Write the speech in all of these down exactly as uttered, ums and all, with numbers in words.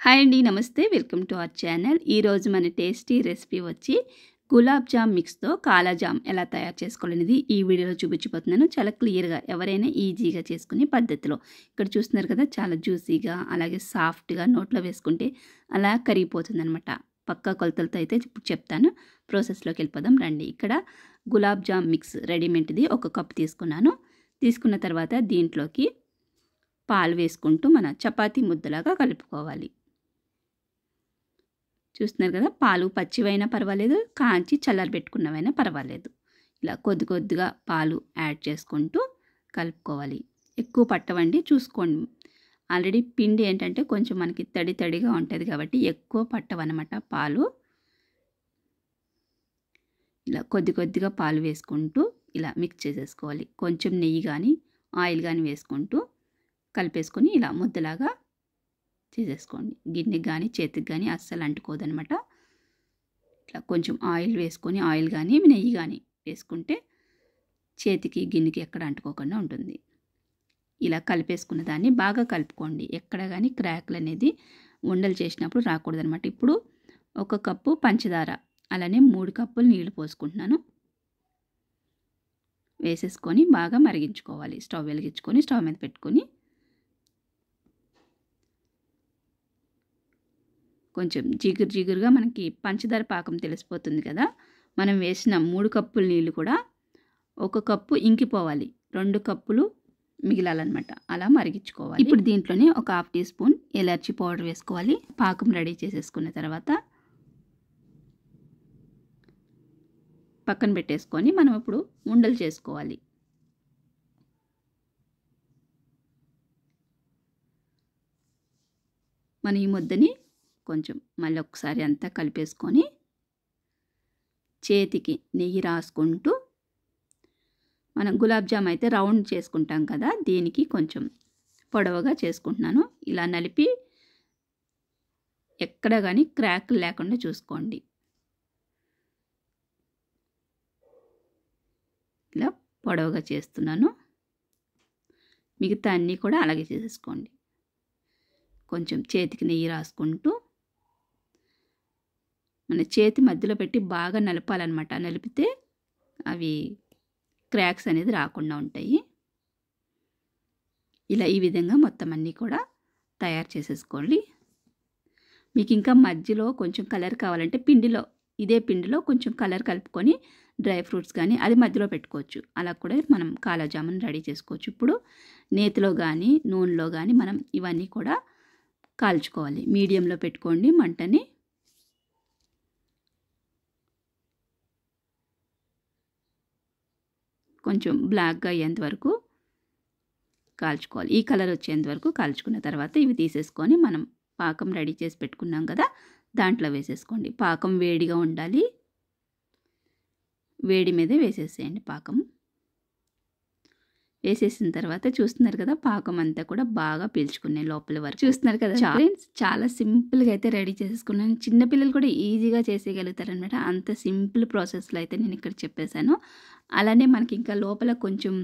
हाय अंडी नमस्ते welcome to our channel. ई रोज़ु मन टेस्टी रेसिपी वच्ची गुलाब जाम मिक्स तो काला जाम एला तैयार चेसुकोवालनेदी ई वीडियोलो चूपिंचबोतुन्नानु। चाला क्लियर गा एवरैना ईजीगा चेसुकुने पद्धतिलो इक्कड चूस्तुन्नारु कदा चाला ज्यूसीगा अलागे साफ्ट गा नोट्लो वेसुकुंटे अला करिगिपोतुंदन्नमाट। पक्का कोलतलतो अयिते इप्पुडु चेप्तानु, प्रोसेस लोकी वेल्लिपोदां रंडी। इक्कड गुलाब जाम मिक्स रेडीमेड दी एक कप तीसुकुन्नानु। तीसुकुन्न तर्वात दींट्लोकी पालु वेसुकुंटू मन चपाती मुद्दलागा कलुपुकोवाली। చూస్తున్నారు కదా, పాలు పచ్చివైనా పర్వాలేదు, కాంచి చల్లారబెట్టుకున్నవైనా పర్వాలేదు, ఇలా కొద్ది కొద్దిగా పాలు యాడ్ చేసుకుంటూ కలుపుకోవాలి। ఎక్కువ పట్టవండి, చూసుకోండి। ఆల్రెడీ పిండి ఏంటంటే కొంచెం మనకి తడి తడిగా ఉంటది కాబట్టి ఎక్కువ పట్టవన్నమాట పాలు। ఇలా కొద్ది కొద్దిగా పాలు వేసుకుంటూ ఇలా మిక్స్ చేసేసుకోవాలి। కొంచెం నెయ్యి గాని ఆయిల్ గాని వేసుకుంటూ కలిపేసుకొని ఇలా ముద్దలాగా చేసేసుకోండి। గిన్నెకి కానీ చేతికి కానీ అస్సలు అంటుకోదనమాట। ఇట్లా కొంచెం ఆయిల్ వేసుకొని ఆయిల్ కానీ నెయ్యి కానీ వేసుకుంటే చేతికి గిన్నెకి ఎక్కడ అంటుకోకుండా ఉంటుంది। ఇలా కలిపేసుకున్న దాన్ని బాగా కలుపుకోండి, ఎక్కడ కానీ క్రాక్లు అనేది ఉండలు చేసినప్పుడు రాకూడదనమాట। ఇప్పుడు ఒక కప్పు పంచదార అలానే మూడు కప్పులు నీళ్లు పోసుకుంటున్నాను, వేసేసుకొని బాగా మరిగించుకోవాలి। స్టవ్ వెలిగించుకొని స్టవ్ మీద పెట్టుకొని కొంచెం జిగురు జిగురుగా మనకి పంచదార పాకం తెలిసిపోతుంది కదా। మనం వేసిన మూడు కప్పుల నీళ్ళు కూడా ఒక కప్పు ఇంకిపోవాలి, రెండు కప్పులు మిగిలాలన్నమాట, అలా మరిగించుకోవాలి। ఇప్పుడు దీంట్లోనే ఒక హాఫ్ టీ స్పూన్ ఎలాచి పౌడర్ వేసుకోవాలి। పాకం రెడీ చేసేసుకున్న తర్వాత పక్కన పెట్టేసుకొని మనం ఇప్పుడు ఉండలు చేసుకోవాలి। మన ఈ ముద్దని కొంచెం మళ్ళీ ఒకసారి అంతా కలిపేసుకొని చేతికి నెయ్యి రాసుకుంటూ మనం గులాబ్ జామ్ అయితే రౌండ్ చేసుకుంటాం కదా, దీనికి కొంచెం పొడవుగా చేసుకుంటున్నాను। ఇలా నలిపి ఎక్కడ కానీ క్రాక్ లేకుండా చూసుకోండి। ఇలా పొడవుగా చేస్తున్నాను, మిగతా అన్నీ కూడా అలాగే చేసేసుకోండి। కొంచెం చేతికి నెయ్యి రాసుకుంటూ మన చేతి మధ్యలో పెట్టి బాగా నలపాలన్నమాట। నలిపితే అవి క్రాక్స్ అనేది రాకుండా ఉంటాయి। ఇలా ఈ విధంగా మొత్తం అన్నీ కూడా తయారు చేసేసుకోండి। మీకు ఇంకా మధ్యలో కొంచెం కలర్ కావాలంటే పిండిలో ఇదే పిండిలో కొంచెం కలర్ కలుపుకొని డ్రై ఫ్రూట్స్ కానీ అది మధ్యలో పెట్టుకోవచ్చు, అలా కూడా మనం కాలా జామున్ రెడీ చేసుకోవచ్చు। ఇప్పుడు నేతిలో కానీ నూనెలో కానీ మనం ఇవన్నీ కూడా కాల్చుకోవాలి। మీడియంలో పెట్టుకోండి మంటని, కొంచెం బ్లాక్గా అయ్యేంత వరకు కాల్చుకోవాలి, ఈ కలర్ వచ్చేంత వరకు కాల్చుకున్న తర్వాత ఇవి తీసేసుకొని మనం పాకం రెడీ చేసి పెట్టుకున్నాం కదా దాంట్లో వేసేసుకోండి। పాకం వేడిగా ఉండాలి, వేడి మీదే వేసేసేయండి పాకం। వేసేసిన తర్వాత చూస్తున్నారు కదా పాకం అంతా కూడా బాగా పీల్చుకునే లోపల వరకు చూస్తున్నారు కదా ఫ్రెండ్స్, చాలా సింపుల్గా అయితే రెడీ చేసేసుకున్నాను। చిన్నపిల్లలు కూడా ఈజీగా చేసేయగలుగుతారు అనమాట, అంత సింపుల్ ప్రాసెస్లో అయితే నేను ఇక్కడ చెప్పేశాను। అలానే మనకి ఇంకా లోపల కొంచెం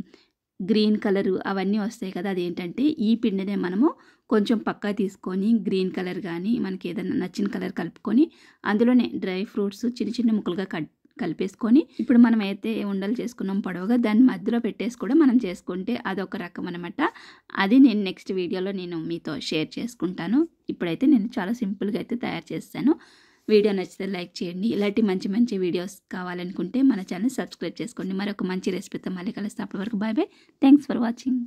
గ్రీన్ కలరు అవన్నీ వస్తాయి కదా, అదేంటంటే ఈ పిండినే మనము కొంచెం పక్కా తీసుకొని గ్రీన్ కలర్ కానీ మనకి ఏదైనా నచ్చిన కలర్ కలుపుకొని అందులోనే డ్రై ఫ్రూట్స్ చిన్న చిన్న ముక్కలుగా కట్ కలిపేసుకొని ఇప్పుడు మనం అయితే ఉండలు చేసుకున్నాం పొడవుగా, దాన్ని మధ్యలో పెట్టేసి కూడా మనం చేసుకుంటే అదొక రకం అనమాట। అది నేను నెక్స్ట్ వీడియోలో నేను మీతో షేర్ చేసుకుంటాను। ఇప్పుడైతే నేను చాలా సింపుల్గా అయితే తయారు చేస్తాను। వీడియో నచ్చితే లైక్ చేయండి, ఇలాంటి మంచి మంచి వీడియోస్ కావాలనుకుంటే మన ఛానల్ సబ్స్క్రైబ్ చేసుకోండి। మరొక మంచి రెసిపీతో మళ్ళీ కలుస్తాను, అప్పటి వరకు bye bye, thanks for watching.